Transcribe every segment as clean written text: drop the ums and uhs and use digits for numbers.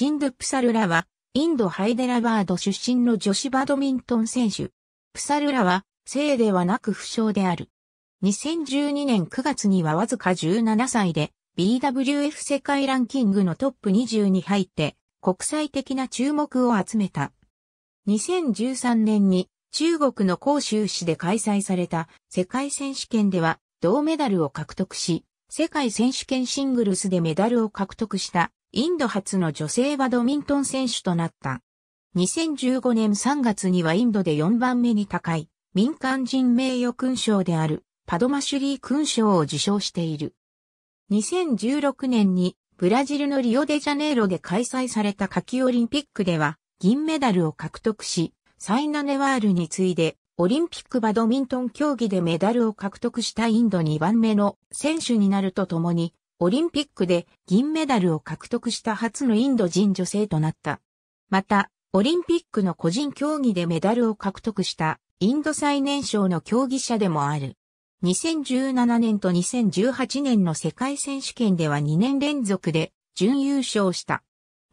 シンドゥ・プサルラは、インド・ハイデラバード出身の女子バドミントン選手。プサルラは、姓ではなく不詳である。2012年9月にはわずか17歳で、BWF 世界ランキングのトップ20に入って、国際的な注目を集めた。2013年に、中国の広州市で開催された世界選手権では、銅メダルを獲得し、世界選手権シングルスでメダルを獲得した、インド初の女性バドミントン選手となった。2015年3月にはインドで4番目に高い、民間人名誉勲章である、パドマシュリー勲章を受章している。2016年に、ブラジルのリオデジャネイロで開催された夏季オリンピックでは、銀メダルを獲得し、サイナ・ネワールに次いで、オリンピックバドミントン競技でメダルを獲得したインド2番目の選手になるとともに、オリンピックで銀メダルを獲得した初のインド人女性となった。また、オリンピックの個人競技でメダルを獲得したインド最年少の競技者でもある。2017年と2018年の世界選手権では2年連続で準優勝した。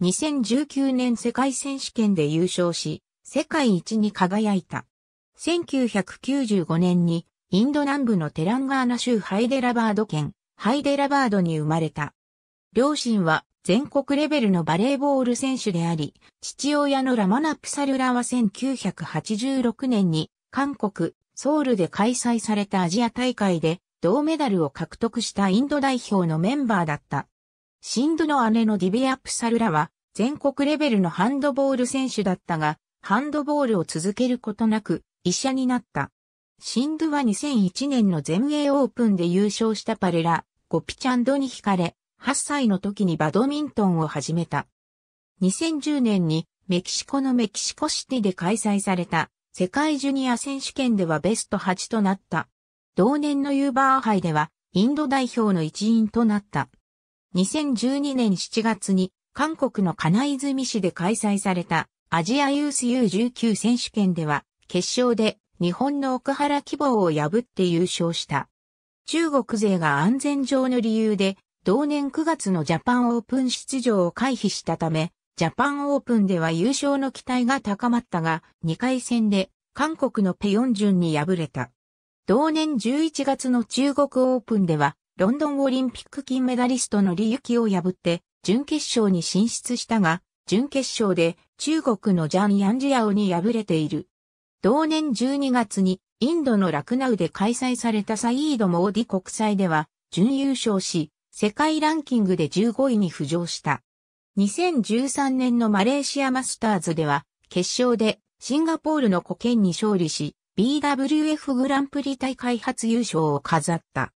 2019年世界選手権で優勝し、世界一に輝いた。1995年にインド南部のテランガーナ州ハイデラバード県。ハイデラバードに生まれた。両親は全国レベルのバレーボール選手であり、父親のラマナ・プサルラは1986年に韓国、ソウルで開催されたアジア大会で銅メダルを獲得したインド代表のメンバーだった。シンドゥの姉のディビア・プサルラは全国レベルのハンドボール選手だったが、ハンドボールを続けることなく医者になった。シンドゥは2001年の全英オープンで優勝したパレラ、ゴピチャンドに惹かれ、8歳の時にバドミントンを始めた。2010年にメキシコのメキシコシティで開催された世界ジュニア選手権ではベスト8となった。同年のユーバー杯ではインド代表の一員となった。2012年7月に韓国の金泉市で開催されたアジアユース U19 選手権では決勝で日本の奥原希望を破って優勝した。中国勢が安全上の理由で、同年9月のジャパンオープン出場を回避したため、ジャパンオープンでは優勝の期待が高まったが、2回戦で韓国のペ・ヨンジュンに敗れた。同年11月の中国オープンでは、ロンドンオリンピック金メダリストの李由貴を破って、準決勝に進出したが、準決勝で中国のJiang Yanjiaoに敗れている。同年12月にインドのラクナウで開催されたサイード・モーディ国際では準優勝し、世界ランキングで15位に浮上した。2013年のマレーシアマスターズでは決勝でシンガポールのコケンに勝利し、BWF グランプリ大会初優勝を飾った。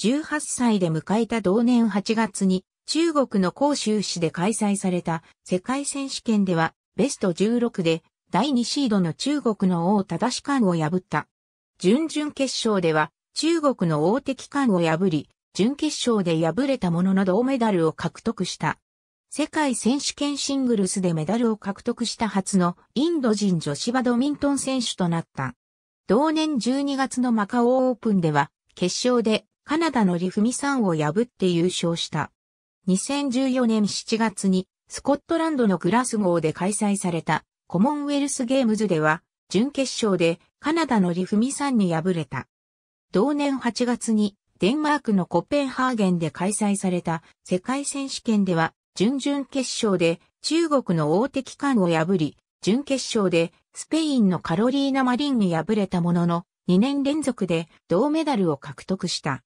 18歳で迎えた同年8月に中国の広州市で開催された世界選手権ではベスト16で第2シードの中国の王貞冠を破った。準々決勝では中国の王敵冠を破り、準決勝で敗れたものの銅メダルを獲得した。世界選手権シングルスでメダルを獲得した初のインド人女子バドミントン選手となった。同年12月のマカオオープンでは決勝でカナダのリフミさんを破って優勝した。2014年7月にスコットランドのグラスゴーで開催された。コモンウェルスゲームズでは、準決勝でカナダのリフミさんに敗れた。同年8月にデンマークのコペンハーゲンで開催された世界選手権では、準々決勝で中国の王敵冠を破り、準決勝でスペインのカロリーナ・マリンに敗れたものの、2年連続で銅メダルを獲得した。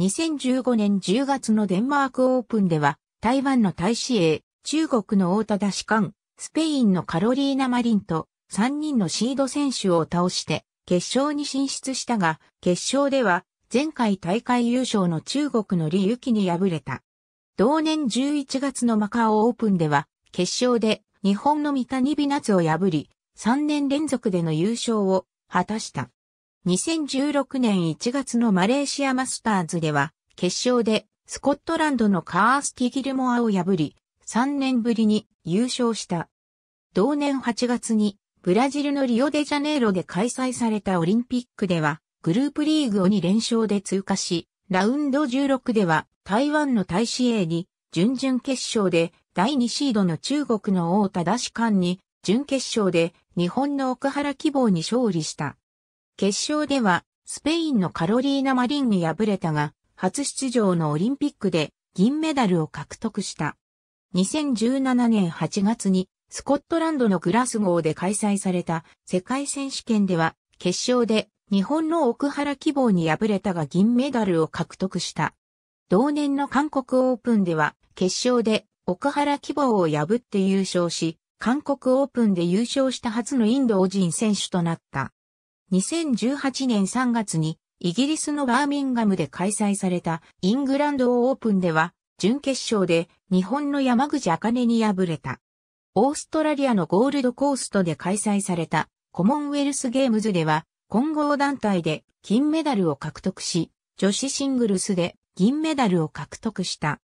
2015年10月のデンマークオープンでは、台湾のタイ・シエイ、中国の王貞冠、スペインのカロリーナ・マリンと3人のシード選手を倒して決勝に進出したが、決勝では前回大会優勝の中国の李由貴に敗れた。同年11月のマカオオープンでは決勝で日本の三谷美夏を破り、3年連続での優勝を果たした。2016年1月のマレーシアマスターズでは決勝でスコットランドのカースティ・ギルモアを破り、3年ぶりに優勝した。同年8月にブラジルのリオデジャネイロで開催されたオリンピックではグループリーグを2連勝で通過し、ラウンド16では台湾のタイ・シエイに準々決勝で第2シードの中国の王忠冠に、準決勝で日本の奥原希望に勝利した。決勝では、スペインのカロリーナ・マリンに敗れたが、初出場のオリンピックで銀メダルを獲得した。2017年8月に、スコットランドのグラスゴーで開催された世界選手権では、決勝で日本の奥原希望に敗れたが銀メダルを獲得した。同年の韓国オープンでは、決勝で奥原希望を破って優勝し、韓国オープンで優勝した初のインド人選手となった。2018年3月にイギリスのバーミンガムで開催されたイングランドオープンでは、準決勝で日本の山口茜に敗れた。オーストラリアのゴールドコーストで開催されたコモンウェルスゲームズでは混合団体で金メダルを獲得し、女子シングルスで銀メダルを獲得した。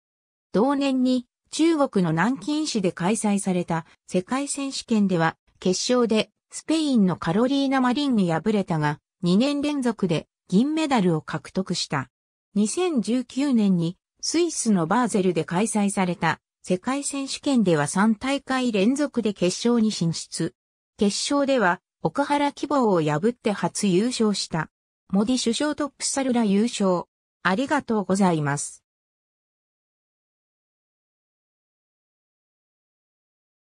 同年に中国の南京市で開催された世界選手権では決勝でスペインのカロリーナ・マリンに敗れたが2年連続で銀メダルを獲得した。2019年にスイスのバーゼルで開催された世界選手権では3大会連続で決勝に進出。決勝では奥原希望を破って初優勝した。モディ首相とプサルラ優勝。ありがとうございます。